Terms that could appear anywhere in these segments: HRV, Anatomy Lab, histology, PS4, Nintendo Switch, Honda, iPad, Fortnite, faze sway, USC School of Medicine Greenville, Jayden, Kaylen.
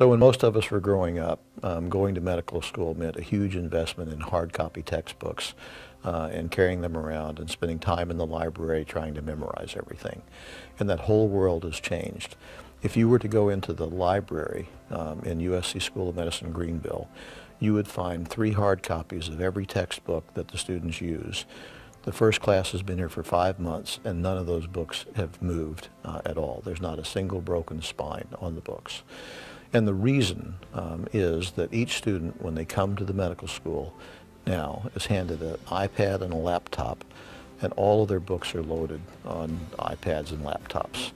So when most of us were growing up, going to medical school meant a huge investment in hard copy textbooks and carrying them around and spending time in the library trying to memorize everything. And that whole world has changed. If you were to go into the library in USC School of Medicine Greenville, you would find 3 hard copies of every textbook that the students use. The first class has been here for 5 months, and none of those books have moved at all. There's not a single broken spine on the books. And the reason is that each student, when they come to the medical school now, is handed an iPad and a laptop, and all of their books are loaded on iPads and laptops.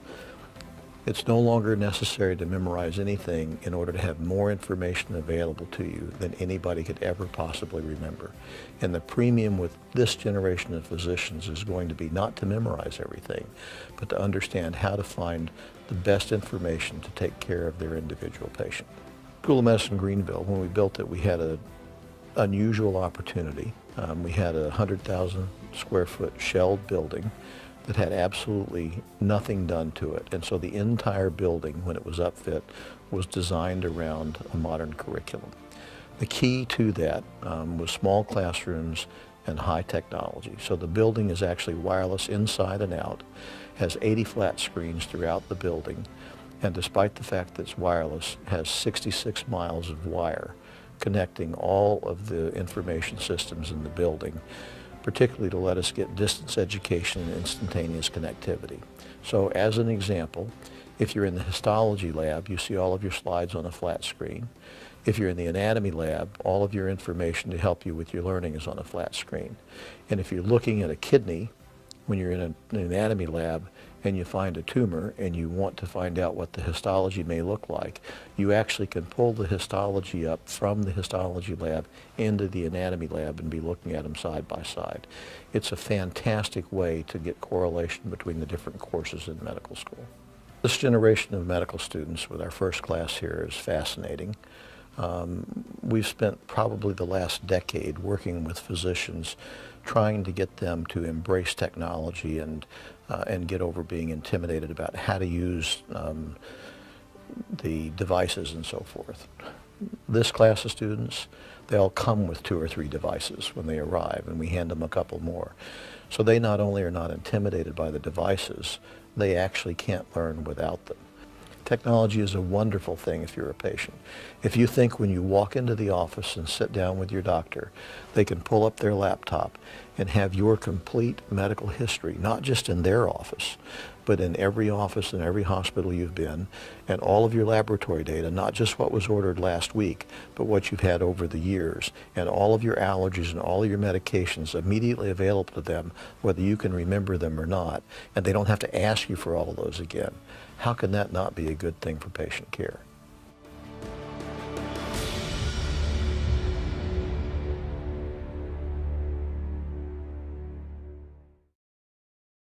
It's no longer necessary to memorize anything in order to have more information available to you than anybody could ever possibly remember. And the premium with this generation of physicians is going to be not to memorize everything, but to understand how to find the best information to take care of their individual patient. School of Medicine Greenville, when we built it, we had an unusual opportunity. We had a 100,000 square foot shelled building that had absolutely nothing done to it. And so the entire building, when it was upfit, was designed around a modern curriculum. The key to that was small classrooms and high technology. So the building is actually wireless inside and out, has 80 flat screens throughout the building, and despite the fact that it's wireless, has 66 miles of wire connecting all of the information systems in the building, particularly to let us get distance education and instantaneous connectivity. So as an example, if you're in the histology lab, you see all of your slides on a flat screen. If you're in the anatomy lab, all of your information to help you with your learning is on a flat screen. And if you're looking at a kidney, when you're in an anatomy lab and you find a tumor and you want to find out what the histology may look like, you actually can pull the histology up from the histology lab into the anatomy lab and be looking at them side by side. It's a fantastic way to get correlation between the different courses in medical school. This generation of medical students with our first class here is fascinating. We've spent probably the last decade working with physicians trying to get them to embrace technology and get over being intimidated about how to use the devices and so forth. This class of students, they all come with 2 or 3 devices when they arrive, and we hand them a couple more. So they not only are not intimidated by the devices, they actually can't learn without them. Technology is a wonderful thing if you're a patient. If you think when you walk into the office and sit down with your doctor, they can pull up their laptop and have your complete medical history, not just in their office, but in every office and every hospital you've been, and all of your laboratory data, not just what was ordered last week, but what you've had over the years, and all of your allergies and all of your medications immediately available to them, whether you can remember them or not, and they don't have to ask you for all of those again. How can that not be a good thing for patient care?